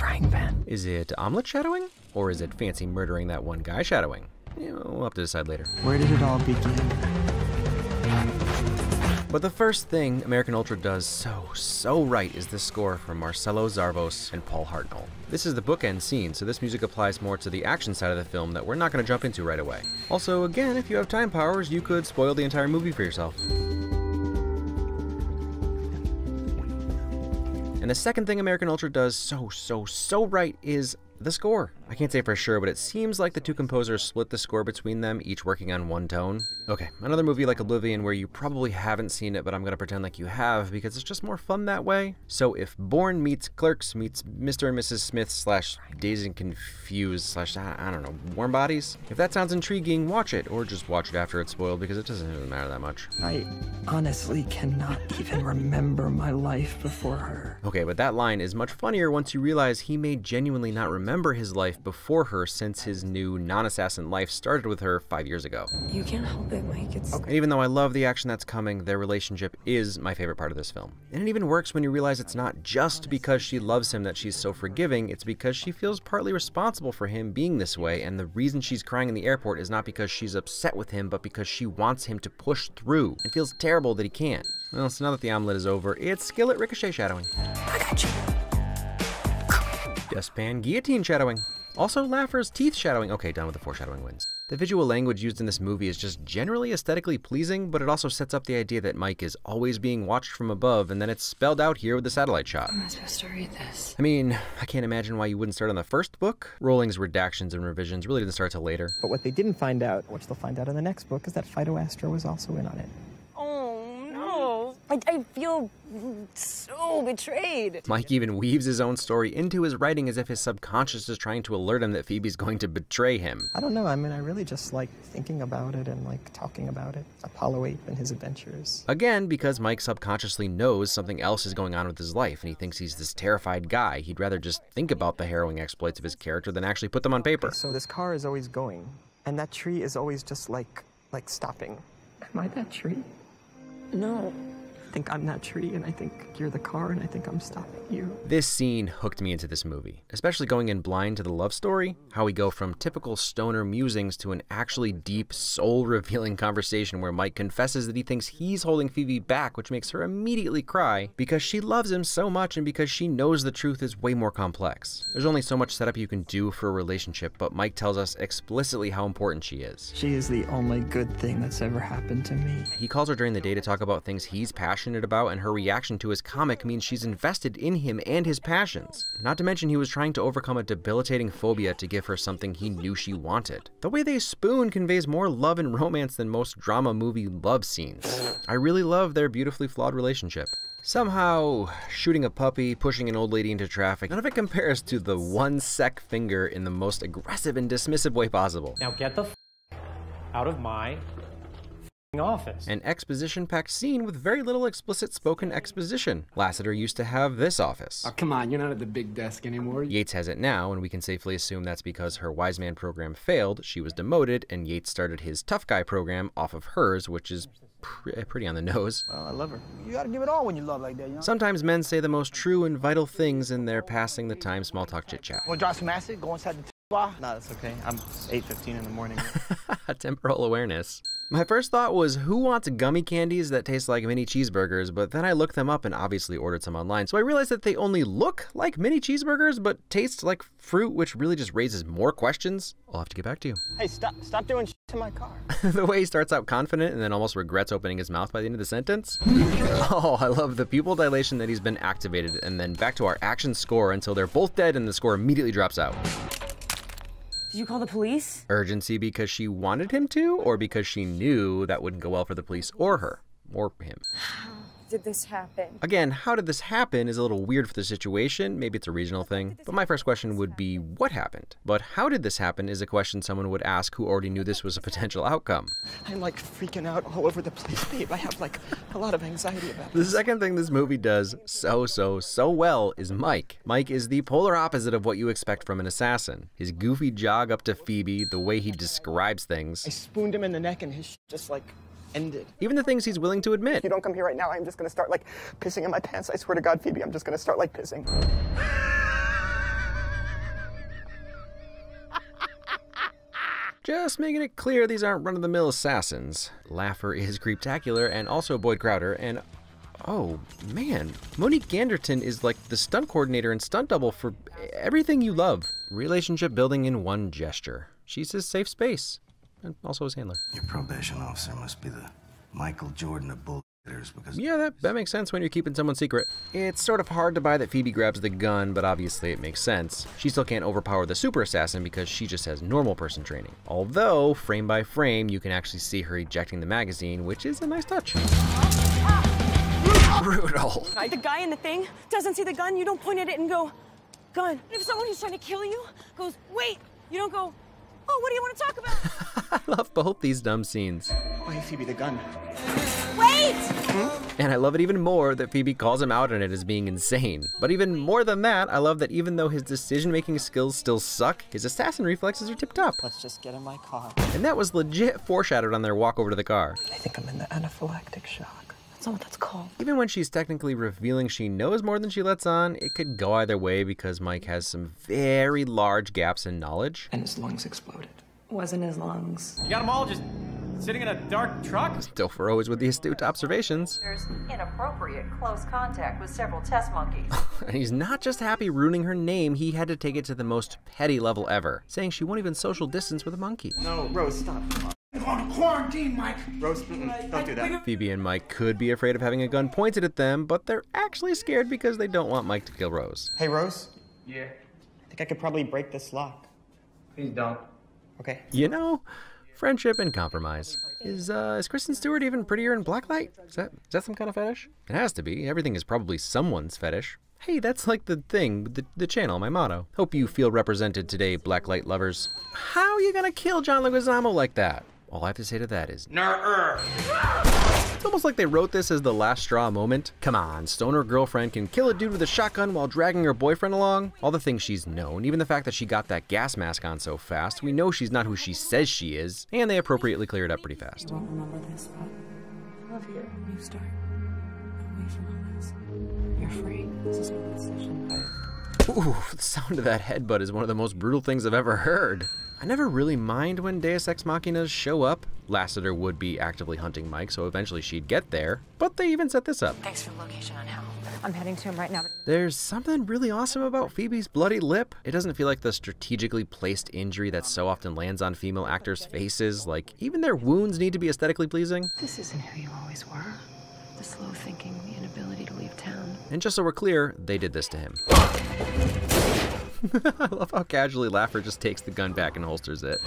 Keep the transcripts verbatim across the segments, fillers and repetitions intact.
frying pan. Is it omelet shadowing? Or is it fancy murdering that one guy shadowing? Yeah, we'll have to decide later. Where did it all begin? But the first thing American Ultra does so, so right is this score from Marcelo Zarvos and Paul Hartnell. This is the bookend scene, so this music applies more to the action side of the film that we're not going to jump into right away. Also, again, if you have time powers, you could spoil the entire movie for yourself. And the second thing American Ultra does so, so, so right is the score. I can't say for sure, but it seems like the two composers split the score between them, each working on one tone. Okay, another movie like Oblivion where you probably haven't seen it, but I'm gonna pretend like you have because it's just more fun that way. So if Bourne meets Clerks meets Mister and Missus Smith slash Dazed and Confused slash, I don't know, Warm Bodies, if that sounds intriguing, watch it, or just watch it after it's spoiled because it doesn't even matter that much. I honestly cannot even remember my life before her. Okay, but that line is much funnier once you realize he may genuinely not remember his life before her since his new non-assassin life started with her five years ago. You can't help it, Mike. It's okay. And even though I love the action that's coming, their relationship is my favorite part of this film. And it even works when you realize it's not just because she loves him that she's so forgiving, it's because she feels partly responsible for him being this way, and the reason she's crying in the airport is not because she's upset with him, but because she wants him to push through and feels terrible that he can't. Well, so now that the omelet is over, it's skillet ricochet shadowing. I got you. Dustpan guillotine shadowing. Also Laffer's teeth shadowing. Okay, done with the foreshadowing wins. The visual language used in this movie is just generally aesthetically pleasing, but it also sets up the idea that Mike is always being watched from above, and then it's spelled out here with the satellite shot. Am I supposed to read this? I mean, I can't imagine why you wouldn't start on the first book. Rowling's redactions and revisions really didn't start till later. But what they didn't find out, which they'll find out in the next book, is that Phyto Astro was also in on it. I, I feel so betrayed. Mike even weaves his own story into his writing as if his subconscious is trying to alert him that Phoebe's going to betray him. I don't know. I mean, I really just like thinking about it and like talking about it. Apollo eight and his adventures. Again, because Mike subconsciously knows something else is going on with his life and he thinks he's this terrified guy. He'd rather just think about the harrowing exploits of his character than actually put them on paper. Okay, so this car is always going and that tree is always just like, like stopping. Am I that tree? No. I think I'm that tree, and I think you're the car, and I think I'm stopping you. This scene hooked me into this movie, especially going in blind to the love story, how we go from typical stoner musings to an actually deep, soul-revealing conversation where Mike confesses that he thinks he's holding Phoebe back, which makes her immediately cry because she loves him so much and because she knows the truth is way more complex. There's only so much setup you can do for a relationship, but Mike tells us explicitly how important she is. She is the only good thing that's ever happened to me. He calls her during the day to talk about things he's passionate about, and her reaction to his comic means she's invested in him and his passions. Not to mention he was trying to overcome a debilitating phobia to give her something he knew she wanted. The way they spoon conveys more love and romance than most drama movie love scenes. I really love their beautifully flawed relationship. Somehow, shooting a puppy, pushing an old lady into traffic, none of it compares to the one sec finger in the most aggressive and dismissive way possible. Now get the f out of my office. An exposition-packed scene with very little explicit spoken exposition. Lasseter used to have this office. Oh, come on, you're not at the big desk anymore. Yates has it now, and we can safely assume that's because her wise man program failed, she was demoted, and Yates started his tough guy program off of hers, which is pr pretty on the nose. Well, I love her. You gotta give it all when you love like that, you know? Sometimes men say the most true and vital things in their passing the time small talk chit-chat. Wanna draw some acid? Go inside the t bar? No, that's okay. I'm eight fifteen in the morning. Temporal awareness. My first thought was, who wants gummy candies that taste like mini cheeseburgers? But then I looked them up and obviously ordered some online, so I realized that they only look like mini cheeseburgers, but taste like fruit, which really just raises more questions. I'll have to get back to you. Hey, stop, stop doing shit to my car. The way he starts out confident and then almost regrets opening his mouth by the end of the sentence. Oh, I love the pupil dilation that he's been activated, and then back to our action score until they're both dead and the score immediately drops out. Did you call the police? Urgency because she wanted him to, or because she knew that wouldn't go well for the police or her, or him. How did this happen? Again, how did this happen is a little weird for the situation. Maybe it's a regional thing, but my first question would be, what happened? But how did this happen is a question someone would ask who already knew this was a potential outcome. I'm like freaking out all over the place, babe. I have like a lot of anxiety about this. The second thing this movie does so, so, so well is Mike. Mike is the polar opposite of what you expect from an assassin. His goofy jog up to Phoebe, the way he describes things. I spooned him in the neck and his sh just like ended. Even the things he's willing to admit. If you don't come here right now, I'm just gonna start like pissing in my pants. I swear to God, Phoebe, I'm just gonna start like pissing. Just making it clear these aren't run-of-the-mill assassins. Laffer is creeptacular and also Boyd Crowder, and oh man, Monique Ganderton is like the stunt coordinator and stunt double for everything you love. Relationship building in one gesture. She's his safe space, and also his handler. Your probation officer must be the Michael Jordan of bull. Because yeah, that, that makes sense when you're keeping someone secret. It's sort of hard to buy that Phoebe grabs the gun, but obviously it makes sense. She still can't overpower the super assassin because she just has normal person training. Although, frame by frame, you can actually see her ejecting the magazine, which is a nice touch. Ah, Rudolph. Rudolph. The guy in the thing doesn't see the gun, you don't point at it and go, gun. If someone who's trying to kill you goes, wait, you don't go, oh, what do you want to talk about? I love both these dumb scenes. Why Phoebe the gun? Wait! And I love it even more that Phoebe calls him out on it as being insane. But even more than that, I love that even though his decision-making skills still suck, his assassin reflexes are tip-top. Let's just get in my car. And that was legit foreshadowed on their walk over to the car. I think I'm in the anaphylactic shock. That's not what that's called. Even when she's technically revealing she knows more than she lets on, it could go either way because Mike has some very large gaps in knowledge. And his lungs exploded. Wasn't his lungs. You got them all just sitting in a dark truck? Topher always with the astute observations. There's inappropriate close contact with several test monkeys. And he's not just happy ruining her name, he had to take it to the most petty level ever, saying she won't even social distance with a monkey. No, Rose, stop. I'm on quarantine, Mike. Rose, mm-mm, don't do that. Phoebe and Mike could be afraid of having a gun pointed at them, but they're actually scared because they don't want Mike to kill Rose. Hey, Rose? Yeah? I think I could probably break this lock. Please don't. Okay. You know, friendship and compromise. Is uh, is Kristen Stewart even prettier in blacklight? Is that, is that some kind of fetish? It has to be. Everything is probably someone's fetish. Hey, that's like the thing, the, the channel, my motto. Hope you feel represented today, blacklight lovers. How are you gonna kill John Leguizamo like that? All I have to say to that is N-er. It's almost like they wrote this as the last straw moment. Come on, stoner girlfriend can kill a dude with a shotgun while dragging her boyfriend along. All the things she's known, even the fact that she got that gas mask on so fast, we know she's not who she says she is, and they appropriately cleared up pretty fast. You won't remember this, but I love you. You start away from all this. You're free. This is your decision. Ooh, the sound of that headbutt is one of the most brutal things I've ever heard. I never really mind when Deus Ex Machinas show up. Lasseter would be actively hunting Mike, so eventually she'd get there. But they even set this up. Thanks for the location on how. I'm heading to him right now. There's something really awesome about Phoebe's bloody lip. It doesn't feel like the strategically placed injury that so often lands on female actors' faces. Like, even their wounds need to be aesthetically pleasing. This isn't who you always were. The slow thinking, the inability to leave town. And just so we're clear, they did this to him. I love how casually Laffer just takes the gun back and holsters it.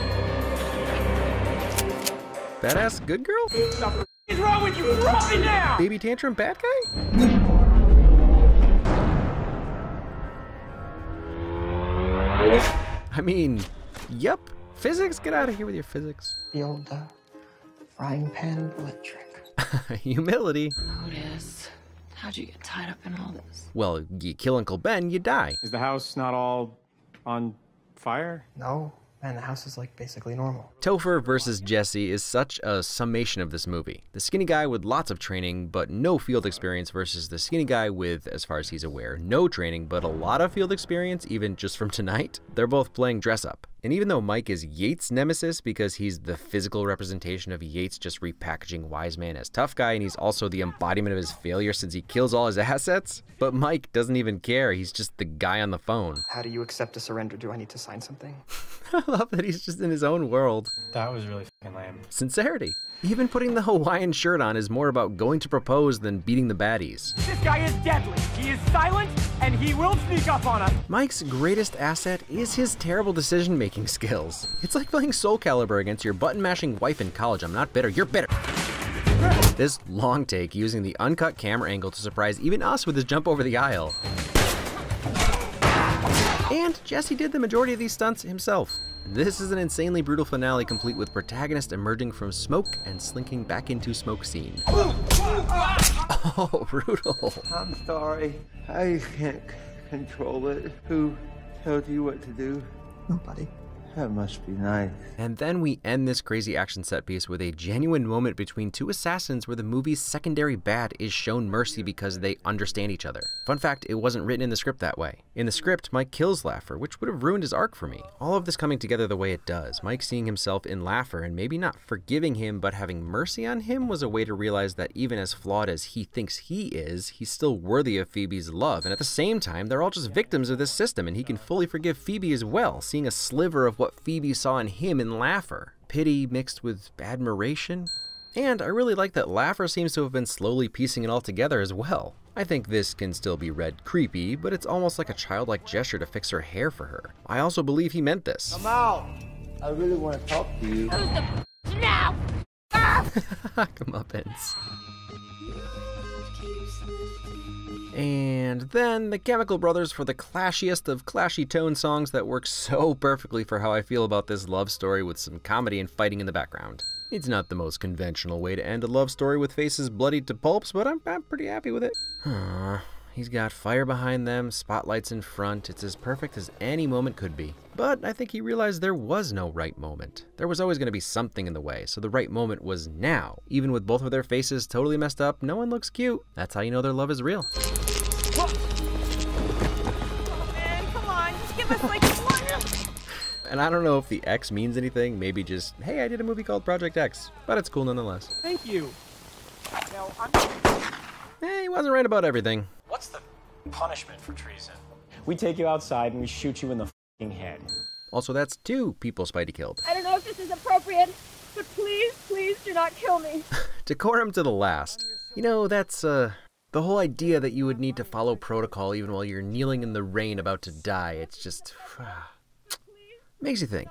Badass good girl? What is wrong with you? Drop me now! Baby tantrum bad guy? I mean, yep. Physics? Get out of here with your physics. The old uh, frying pan bullet trick. Humility. Oh, it is. How'd you get tied up in all this? Well, you kill Uncle Ben, you die. Is the house not all on fire? No, man, the house is like basically normal. Topher versus Jesse is such a summation of this movie. The skinny guy with lots of training, but no field experience versus the skinny guy with, as far as he's aware, no training, but a lot of field experience, even just from tonight. They're both playing dress up. And even though Mike is Yates' nemesis because he's the physical representation of Yates just repackaging Wise Man as tough guy, and he's also the embodiment of his failure since he kills all his assets, but Mike doesn't even care. He's just the guy on the phone. How do you accept a surrender? Do I need to sign something? I love that he's just in his own world. That was really fucking lame. Sincerity. Even putting the Hawaiian shirt on is more about going to propose than beating the baddies. This guy is deadly. He is silent, and he will sneak up on us. Mike's greatest asset is his terrible decision-making skills. It's like playing Soul Calibur against your button-mashing wife in college. I'm not bitter, you're bitter. This long take using the uncut camera angle to surprise even us with his jump over the aisle. And Jesse did the majority of these stunts himself. This is an insanely brutal finale complete with protagonist emerging from smoke and slinking back into smoke scene. Oh, brutal. I'm sorry. I can't control it. Who told you what to do? Nobody. That must be nice. And then we end this crazy action set piece with a genuine moment between two assassins where the movie's secondary bad is shown mercy because they understand each other. Fun fact, it wasn't written in the script that way. In the script, Mike kills Laffer, which would have ruined his arc for me. All of this coming together the way it does, Mike seeing himself in Laffer and maybe not forgiving him but having mercy on him, was a way to realize that even as flawed as he thinks he is, he's still worthy of Phoebe's love. And at the same time, they're all just victims of this system and he can fully forgive Phoebe as well, seeing a sliver of what Phoebe saw in him in Laffer. Pity mixed with admiration. And I really like that Laffer seems to have been slowly piecing it all together as well. I think this can still be read creepy, but it's almost like a childlike gesture to fix her hair for her. I also believe he meant this. Come out! I really want to talk to you. Who's the f now? Ah! Comeuppance. And then the Chemical Brothers for the clashiest of clashy tone songs that work so perfectly for how I feel about this love story, with some comedy and fighting in the background. It's not the most conventional way to end a love story, with faces bloodied to pulps, but I'm, I'm pretty happy with it. He's got fire behind them, spotlights in front. It's as perfect as any moment could be. But I think he realized there was no right moment. There was always going to be something in the way, so the right moment was now. Even with both of their faces totally messed up, no one looks cute. That's how you know their love is real. Oh man, come on, just give us like one. And I don't know if the X means anything, maybe just, hey, I did a movie called Project X, but it's cool nonetheless. Thank you. Now, I'm... Eh, he wasn't right about everything. What's the punishment for treason? We take you outside and we shoot you in the f***ing head. Also, that's two people Spidey killed. I don't know if this is appropriate, but please, please do not kill me. Decorum to the last. You know, that's, uh, the whole idea that you would need to follow protocol even while you're kneeling in the rain about to die. It's just, makes you think.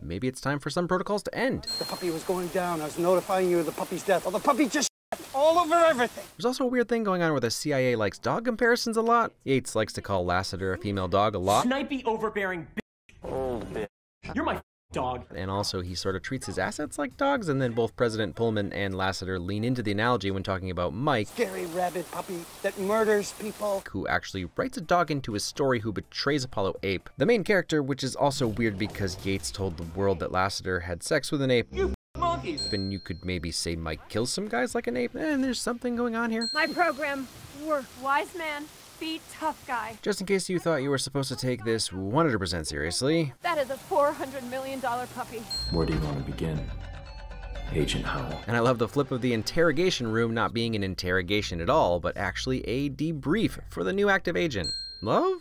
Maybe it's time for some protocols to end. The puppy was going down. I was notifying you of the puppy's death. Oh, the puppy just... all over everything. There's also a weird thing going on where the C I A likes dog comparisons a lot. Yates likes to call Lasseter a female dog a lot. Snipey, overbearing bitch. Oh, bitch. You're my dog. And also, he sort of treats his assets like dogs, and then both President Pullman and Lasseter lean into the analogy when talking about Mike. Scary rabid puppy that murders people. Who actually writes a dog into his story, who betrays Apollo eight. The main character, which is also weird because Yates told the world that Lasseter had sex with an ape. You And you could maybe say Mike kills some guys like an ape, and there's something going on here. My program worked. Wise man, be tough guy. Just in case you thought you were supposed to take this one hundred percent seriously. That is a four hundred million dollar puppy. Where do you want to begin? Agent Howell. And I love the flip of the interrogation room not being an interrogation at all, but actually a debrief for the new active agent. Love?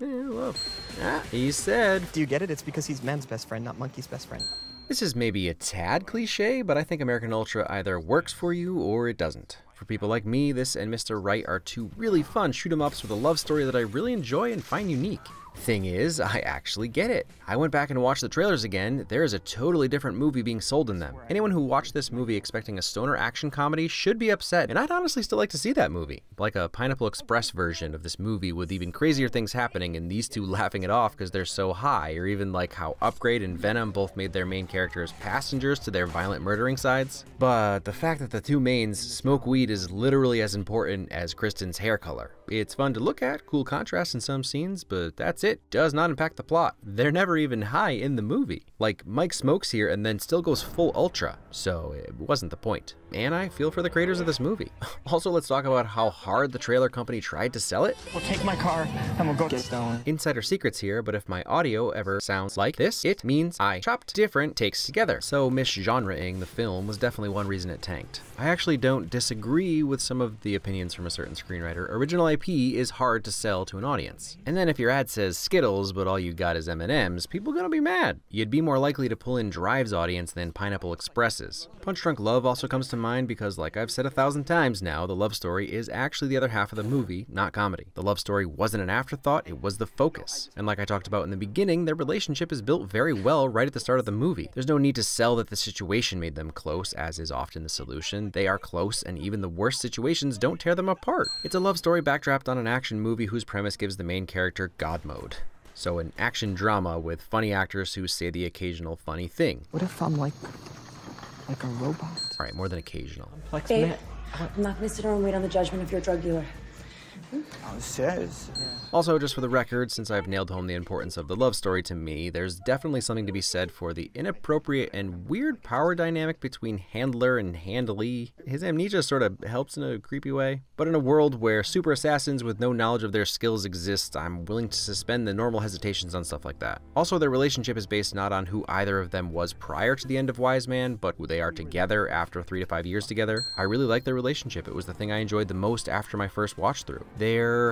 Eh, love. Ah, he said. Do you get it? It's because he's man's best friend, not monkey's best friend. This is maybe a tad cliche, but I think American Ultra either works for you or it doesn't. For people like me, this and Mister Right are two really fun shoot-em-ups with a love story that I really enjoy and find unique. Thing is, I actually get it. I went back and watched the trailers again. There is a totally different movie being sold in them. Anyone who watched this movie expecting a stoner action comedy should be upset, and I'd honestly still like to see that movie. Like a Pineapple Express version of this movie with even crazier things happening and these two laughing it off because they're so high, or even like how Upgrade and Venom both made their main characters passengers to their violent murdering sides. But the fact that the two mains smoke weed is literally as important as Kristen's hair color. It's fun to look at, cool contrast in some scenes, but that's it. Does not impact the plot. They're never even high in the movie. Like, Mike smokes here and then still goes full ultra, so it wasn't the point. And I feel for the creators of this movie. Also, let's talk about how hard the trailer company tried to sell it. We'll take my car and we'll go get stoned. Insider secrets here, but if my audio ever sounds like this, it means I chopped different takes together. So misgenreing the film was definitely one reason it tanked. I actually don't disagree with some of the opinions from a certain screenwriter. Original I P is hard to sell to an audience. And then if your ad says Skittles, but all you got is M and M's, people are gonna be mad. You'd be more likely to pull in Drive's audience than Pineapple Express's. Punch Drunk Love also comes to mind because, like I've said a thousand times now, the love story is actually the other half of the movie, not comedy. The love story wasn't an afterthought, it was the focus. And like I talked about in the beginning, their relationship is built very well right at the start of the movie. There's no need to sell that the situation made them close, as is often the solution. They are close, and even the worst situations don't tear them apart. It's a love story backdropped on an action movie whose premise gives the main character God mode. So an action drama with funny actors who say the occasional funny thing. What if I'm like... like a robot? All right, more than occasional. Babe, I'm not gonna sit around and wait on the judgment of your drug dealer. Says. Yeah. Also, just for the record, since I've nailed home the importance of the love story to me, there's definitely something to be said for the inappropriate and weird power dynamic between Handler and Handlee. His amnesia sort of helps in a creepy way. But in a world where super assassins with no knowledge of their skills exist, I'm willing to suspend the normal hesitations on stuff like that. Also, their relationship is based not on who either of them was prior to the end of Wise Man, but who they are together after three to five years together. I really like their relationship. It was the thing I enjoyed the most after my first watch through. They're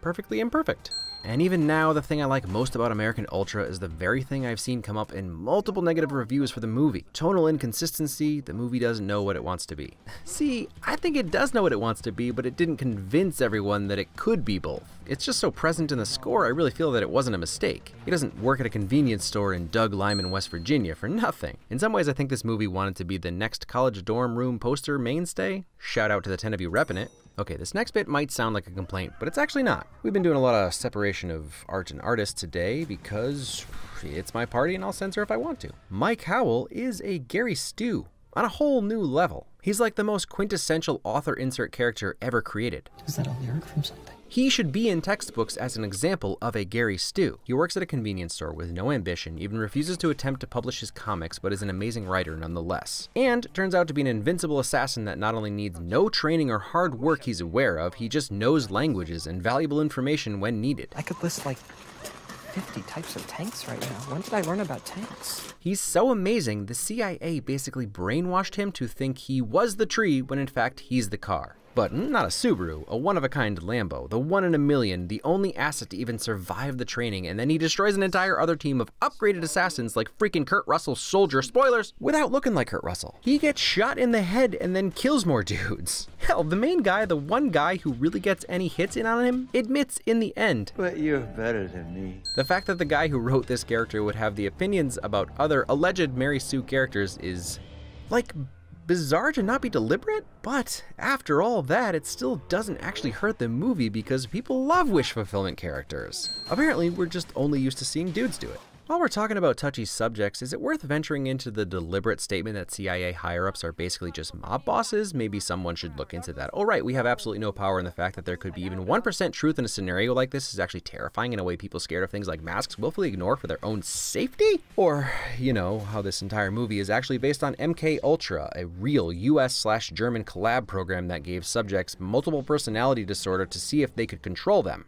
perfectly imperfect. And even now, the thing I like most about American Ultra is the very thing I've seen come up in multiple negative reviews for the movie. Tonal inconsistency, the movie doesn't know what it wants to be. See, I think it does know what it wants to be, but it didn't convince everyone that it could be both. It's just so present in the score, I really feel that it wasn't a mistake. He doesn't work at a convenience store in Doug Lyman, West Virginia for nothing. In some ways, I think this movie wanted to be the next college dorm room poster mainstay. Shout out to the ten of you reppin' it. Okay, this next bit might sound like a complaint, but it's actually not. We've been doing a lot of separation of art and artists today because it's my party and I'll censor if I want to. Mike Howell is a Gary Stew on a whole new level. He's like the most quintessential author insert character ever created. Is that a lyric from something? He should be in textbooks as an example of a Gary Stew. He works at a convenience store with no ambition, even refuses to attempt to publish his comics, but is an amazing writer nonetheless. And turns out to be an invincible assassin that not only needs no training or hard work he's aware of, he just knows languages and valuable information when needed. I could list like fifty types of tanks right now. When did I learn about tanks? He's so amazing, the C I A basically brainwashed him to think he was the tree when in fact he's the car. But not a Subaru, a one-of-a-kind Lambo, the one in a million, the only asset to even survive the training, and then he destroys an entire other team of upgraded assassins like freaking Kurt Russell's soldier, spoilers, without looking like Kurt Russell. He gets shot in the head and then kills more dudes. Hell, the main guy, the one guy who really gets any hits in on him, admits in the end, "But you're better than me." The fact that the guy who wrote this character would have the opinions about other alleged Mary Sue characters is, like, bizarre to not be deliberate, but after all that, it still doesn't actually hurt the movie because people love wish fulfillment characters. Apparently, we're just only used to seeing dudes do it. While we're talking about touchy subjects, is it worth venturing into the deliberate statement that C I A higher-ups are basically just mob bosses? Maybe someone should look into that. All right, we have absolutely no power in the fact that there could be even one percent truth in a scenario like this is actually terrifying in a way people scared of things like masks willfully ignore for their own safety? Or, you know, how this entire movie is actually based on M K Ultra, a real U S slash German collab program that gave subjects multiple personality disorder to see if they could control them.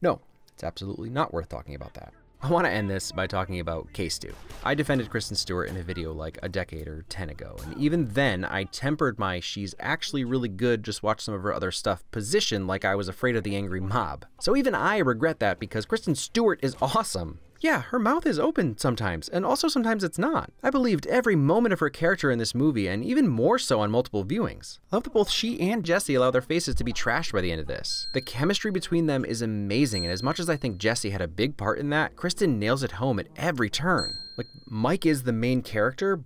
No, it's absolutely not worth talking about that. I want to end this by talking about K-Stew. I defended Kristen Stewart in a video like a decade or ten ago, and even then I tempered my she's actually really good, just watch some of her other stuff position like I was afraid of the angry mob. So even I regret that because Kristen Stewart is awesome. Yeah, her mouth is open sometimes, and also sometimes it's not. I believed every moment of her character in this movie, and even more so on multiple viewings. I love that both she and Jesse allow their faces to be trashed by the end of this. The chemistry between them is amazing, and as much as I think Jesse had a big part in that, Kristen nails it home at every turn. Like, Mike is the main character,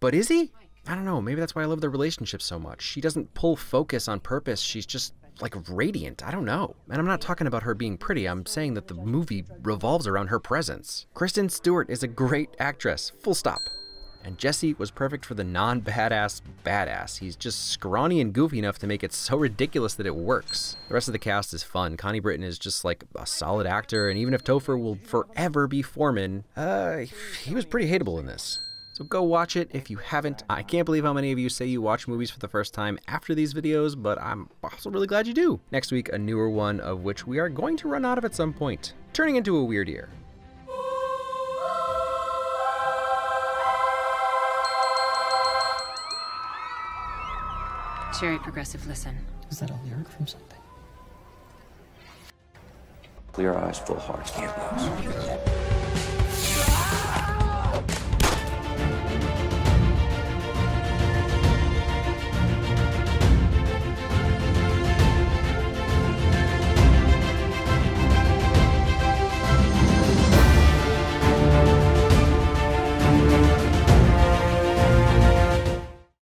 but is he? I don't know, maybe that's why I love their relationship so much. She doesn't pull focus on purpose, she's just like radiant, I don't know. And I'm not talking about her being pretty, I'm saying that the movie revolves around her presence. Kristen Stewart is a great actress, full stop. And Jesse was perfect for the non-badass badass. He's just scrawny and goofy enough to make it so ridiculous that it works. The rest of the cast is fun. Connie Britton is just like a solid actor, and even if Topher will forever be Foreman, uh, he was pretty hateable in this. So go watch it if you haven't. I can't believe how many of you say you watch movies for the first time after these videos, but I'm also really glad you do. Next week, a newer one of which we are going to run out of at some point, turning into a weird year. Cherry Progressive, listen. Is that a lyric from something? Clear eyes, full hearts, can't lose.